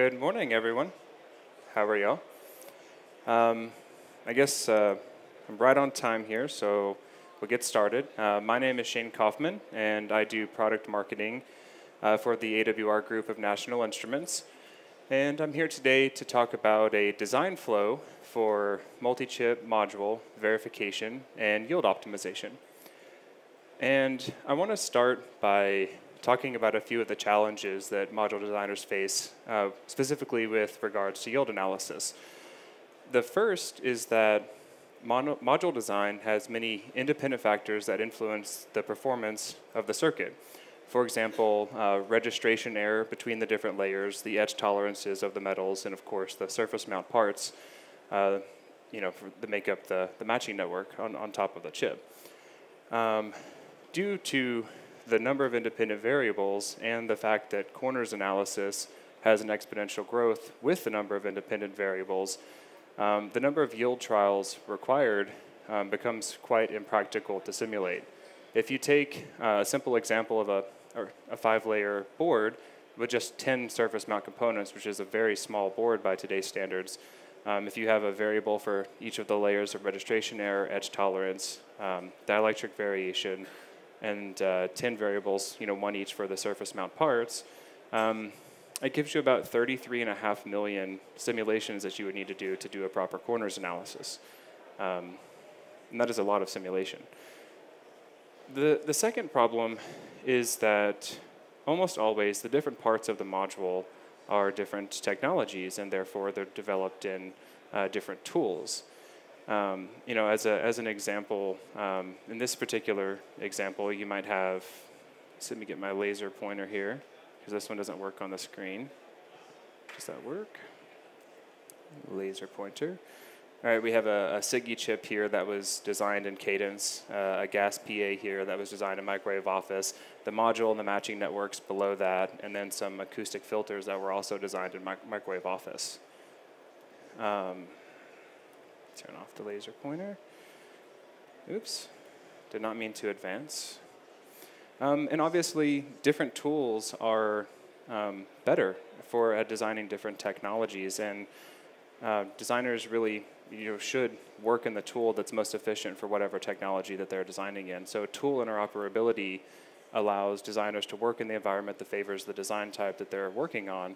Good morning, everyone. How are y'all? I guess I'm right on time here, so we'll get started. My name is Shane Coffman, and I do product marketing for the AWR group of National Instruments. And I'm here today to talk about a design flow for multi-chip module verification and yield optimization. And I want to start by talking about a few of the challenges that module designers face, specifically with regards to yield analysis. The first is that module design has many independent factors that influence the performance of the circuit. For example, registration error between the different layers, the edge tolerances of the metals, and of course the surface mount parts, that make up the matching network on top of the chip. Due to the number of independent variables and the fact that corners analysis has an exponential growth with the number of independent variables, the number of yield trials required becomes quite impractical to simulate. If you take a simple example of a five-layer board with just 10 surface mount components, which is a very small board by today's standards, if you have a variable for each of the layers of registration error, edge tolerance, dielectric variation, and 10 variables, one each for the surface mount parts, it gives you about 33.5 million simulations that you would need to do a proper corners analysis. And that is a lot of simulation. The second problem is that almost always the different parts of the module are different technologies, and therefore they're developed in different tools. As an example, in this particular example, you might have, let me get my laser pointer here, because this one doesn't work on the screen. Does that work? Laser pointer. All right, we have a SiGe chip here that was designed in Cadence, a gas PA here that was designed in Microwave Office, the module and the matching networks below that, and then some acoustic filters that were also designed in Microwave Office. Turn off the laser pointer. Oops, did not mean to advance. And obviously, different tools are better for designing different technologies, and designers really should work in the tool that's most efficient for whatever technology that they're designing in. So tool interoperability allows designers to work in the environment that favors the design type that they're working on.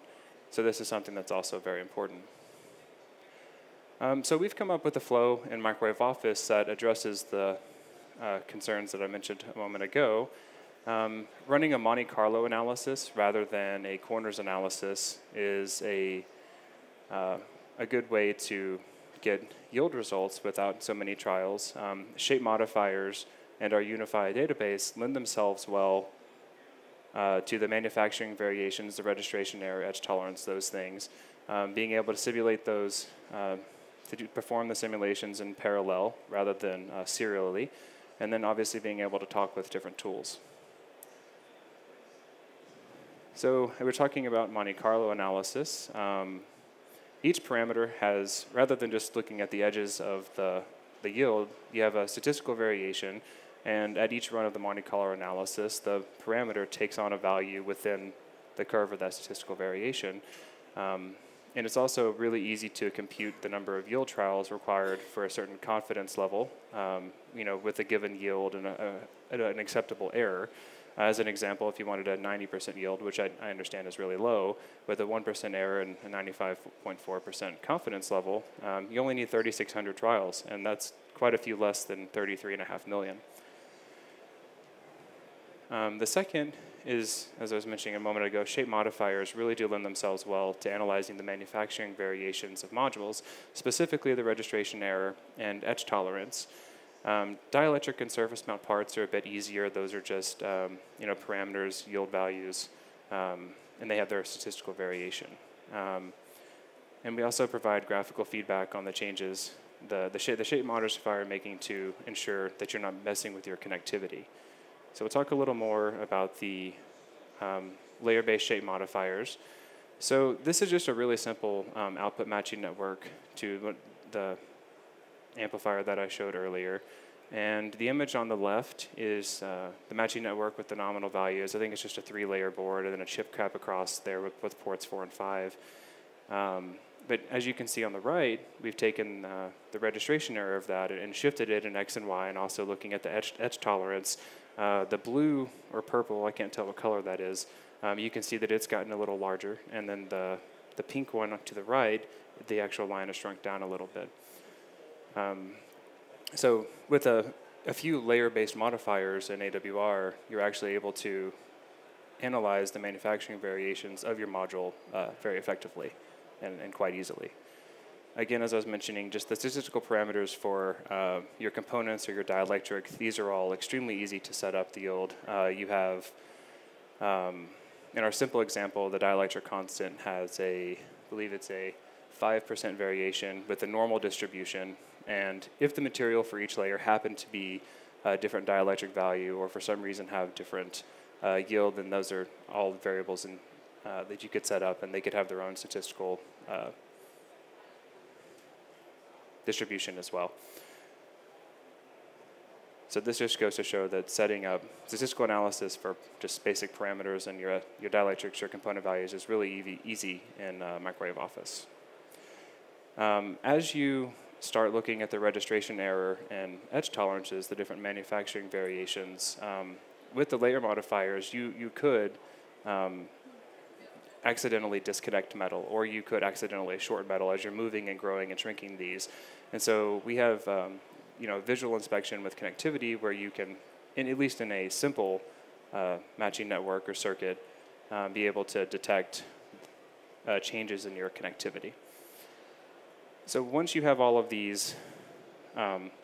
So this is something that's also very important. So we've come up with a flow in Microwave Office that addresses the concerns that I mentioned a moment ago. Running a Monte Carlo analysis rather than a corners analysis is a good way to get yield results without so many trials. Shape modifiers and our unified database lend themselves well to the manufacturing variations, the registration error, edge tolerance, those things. Being able to simulate those perform the simulations in parallel rather than serially, and then obviously being able to talk with different tools. So we're talking about Monte Carlo analysis. Each parameter has, rather than just looking at the edges of the yield, you have a statistical variation, and at each run of the Monte Carlo analysis, the parameter takes on a value within the curve of that statistical variation. And it's also really easy to compute the number of yield trials required for a certain confidence level, with a given yield and an acceptable error. As an example, if you wanted a 90% yield, which I understand is really low, with a 1% error and a 95.4% confidence level, you only need 3,600 trials, and that's quite a few less than 33.5 million. The second is, as I was mentioning a moment ago, shape modifiers really do lend themselves well to analyzing the manufacturing variations of modules, specifically the registration error and edge tolerance. Dielectric and surface mount parts are a bit easier. Those are just parameters, yield values, and they have their statistical variation. And we also provide graphical feedback on the changes the shape modifier making to ensure that you're not messing with your connectivity. So we'll talk a little more about the layer-based shape modifiers. So this is just a really simple output matching network to the amplifier that I showed earlier. And the image on the left is the matching network with the nominal values. I think it's just a 3-layer board and then a chip cap across there with ports 4 and 5. But as you can see on the right, we've taken the registration error of that and shifted it in X and Y, and also looking at the etch tolerance. The blue or purple, I can't tell what color that is, you can see that it's gotten a little larger. And then the pink one to the right, the actual line has shrunk down a little bit. So with a few layer-based modifiers in AWR, you're actually able to analyze the manufacturing variations of your module very effectively and quite easily. Again, as I was mentioning, just the statistical parameters for your components or your dielectric, these are all extremely easy to set up the yield. You have, in our simple example, the dielectric constant has a, I believe it's a 5% variation with a normal distribution. And if the material for each layer happened to be a different dielectric value or for some reason have different yield, then those are all variables in, that you could set up, and they could have their own statistical distribution as well. So this just goes to show that setting up statistical analysis for just basic parameters and your dielectrics, your component values is really easy in Microwave Office. As you start looking at the registration error and etch tolerances, the different manufacturing variations, with the layer modifiers, you could accidentally disconnect metal, or you could accidentally short metal as you're moving and growing and shrinking these. And so we have visual inspection with connectivity where you can, at least in a simple matching network or circuit, be able to detect changes in your connectivity. So once you have all of these,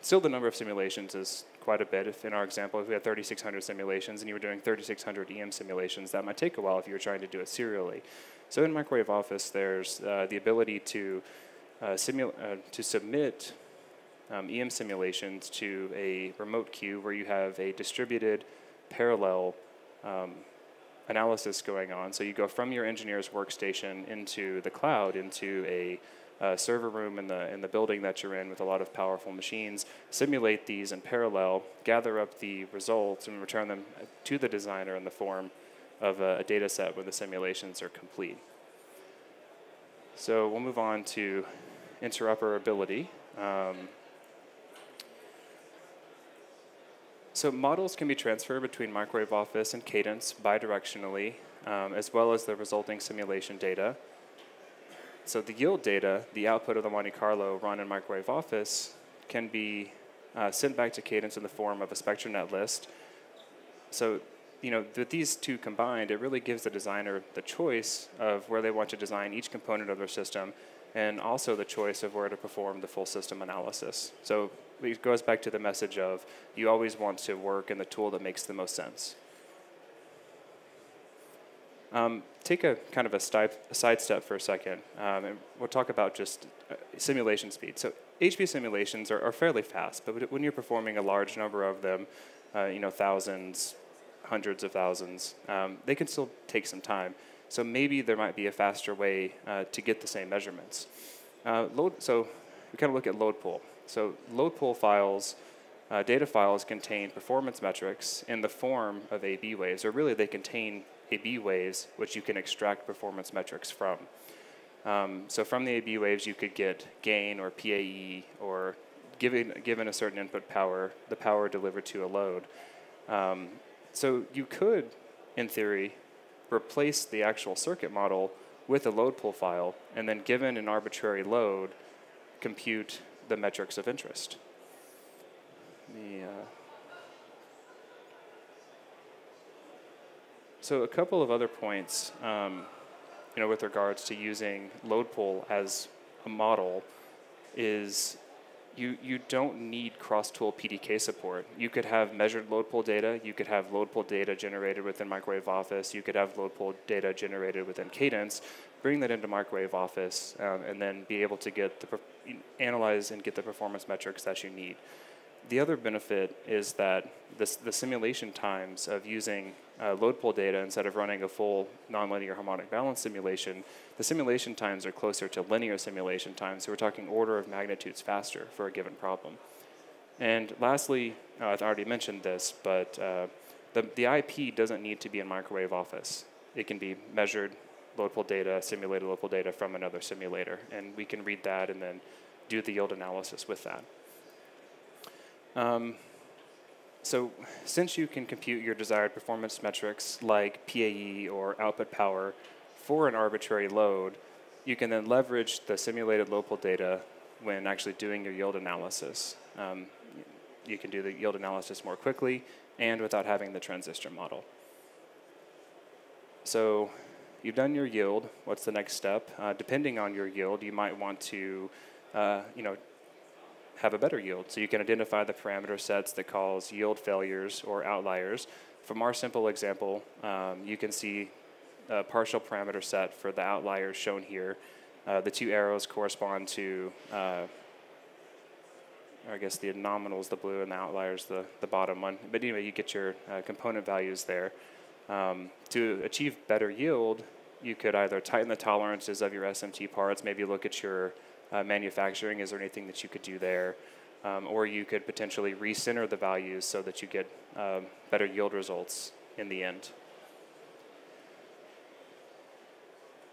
still the number of simulations is quite a bit. If in our example, if we had 3,600 simulations and you were doing 3,600 EM simulations, that might take a while if you were trying to do it serially. So in Microwave Office, there's the ability to submit EM simulations to a remote queue where you have a distributed parallel analysis going on. So you go from your engineer's workstation into the cloud, into a server room in the building that you're in with a lot of powerful machines, simulate these in parallel, gather up the results, and return them to the designer in the form of a data set where the simulations are complete. So we'll move on to interoperability. So models can be transferred between Microwave Office and Cadence bidirectionally, as well as the resulting simulation data. So the yield data, the output of the Monte Carlo run in Microwave Office, can be sent back to Cadence in the form of a Spectre net list. So with these two combined, it really gives the designer the choice of where they want to design each component of their system, and also the choice of where to perform the full system analysis. So it goes back to the message of you always want to work in the tool that makes the most sense. Take a kind of a sidestep for a second, and we'll talk about just simulation speed. So HP simulations are fairly fast, but when you're performing a large number of them, thousands, hundreds of thousands, they can still take some time. So maybe there might be a faster way to get the same measurements. So we kind of look at load pool. So load pool files, data files contain performance metrics in the form of AB waves, or really they contain AB waves, which you can extract performance metrics from. So from the AB waves, you could get gain or PAE, or given a certain input power, the power delivered to a load. So you could, in theory, replace the actual circuit model with a load pool file, and then given an arbitrary load, compute the metrics of interest. So a couple of other points, with regards to using load pool as a model is you don't need cross-tool PDK support. You could have measured load pool data. You could have load pool data generated within Microwave Office. You could have load pool data generated within Cadence. Bring that into Microwave Office, and then be able to analyze and get the performance metrics that you need. The other benefit is that the simulation times of using load pool data instead of running a full nonlinear harmonic balance simulation, the simulation times are closer to linear simulation times, so we're talking order of magnitudes faster for a given problem. And lastly, I've already mentioned this, but the IP doesn't need to be in Microwave Office. It can be measured local data, simulated local data from another simulator. And we can read that and then do the yield analysis with that. So since you can compute your desired performance metrics like PAE or output power for an arbitrary load, you can then leverage the simulated local data when actually doing your yield analysis. You can do the yield analysis more quickly and without having the transistor model. So you've done your yield. What's the next step? Depending on your yield, you might want to have a better yield. So you can identify the parameter sets that cause yield failures or outliers. From our simple example, you can see a partial parameter set for the outliers shown here. The two arrows correspond to, I guess the nominals, the blue, and the outliers, the bottom one. But anyway, you get your component values there. To achieve better yield, you could either tighten the tolerances of your SMT parts, maybe look at your manufacturing. Is there anything that you could do there? Or you could potentially recenter the values so that you get better yield results in the end.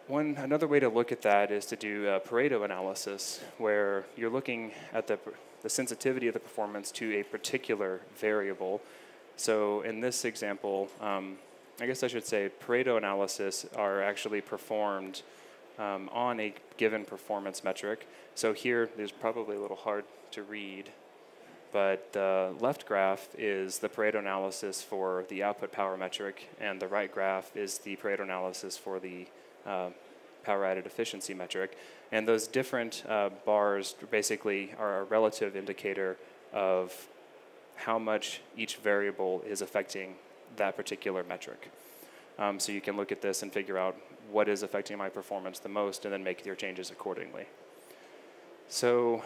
Another way to look at that is to do a Pareto analysis, where you're looking at the sensitivity of the performance to a particular variable. So in this example, I guess I should say Pareto analysis are actually performed on a given performance metric. So here, there's probably a little hard to read, but the left graph is the Pareto analysis for the output power metric, and the right graph is the Pareto analysis for the power added efficiency metric. And those different bars basically are a relative indicator of how much each variable is affecting that particular metric. So you can look at this and figure out what is affecting my performance the most and then make your changes accordingly. So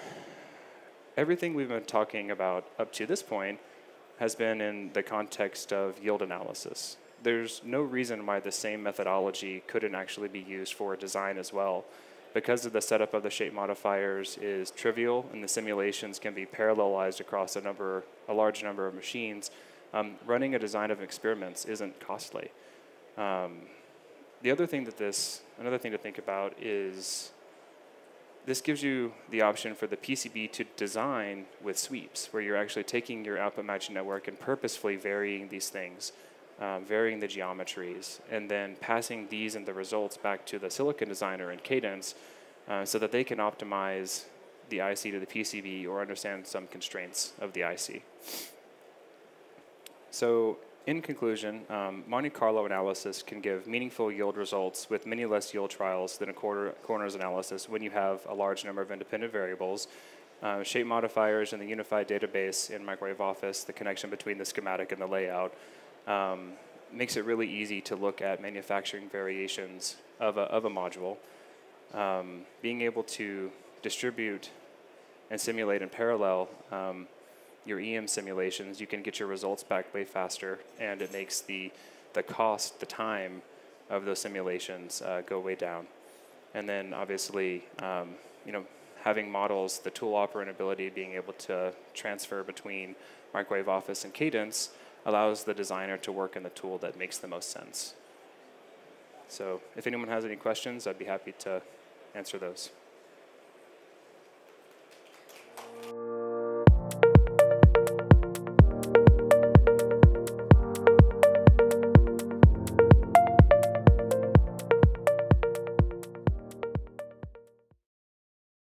everything we've been talking about up to this point has been in the context of yield analysis. There's no reason why the same methodology couldn't actually be used for design as well. Because of the setup of the shape modifiers is trivial and the simulations can be parallelized across a large number of machines, running a design of experiments isn't costly. Another thing to think about is this gives you the option for the PCB to design with sweeps, where you're actually taking your output matching network and purposefully varying these things, varying the geometries, and then passing these and the results back to the silicon designer in Cadence so that they can optimize the IC to the PCB or understand some constraints of the IC. So in conclusion, Monte Carlo analysis can give meaningful yield results with many less yield trials than a corners analysis when you have a large number of independent variables. Shape modifiers and the unified database in Microwave Office, the connection between the schematic and the layout, makes it really easy to look at manufacturing variations of a module. Being able to distribute and simulate in parallel your EM simulations, you can get your results back way faster, and it makes the cost, the time of those simulations go way down. And then obviously, having models, the tool operability, being able to transfer between Microwave Office and Cadence allows the designer to work in the tool that makes the most sense. So if anyone has any questions, I'd be happy to answer those.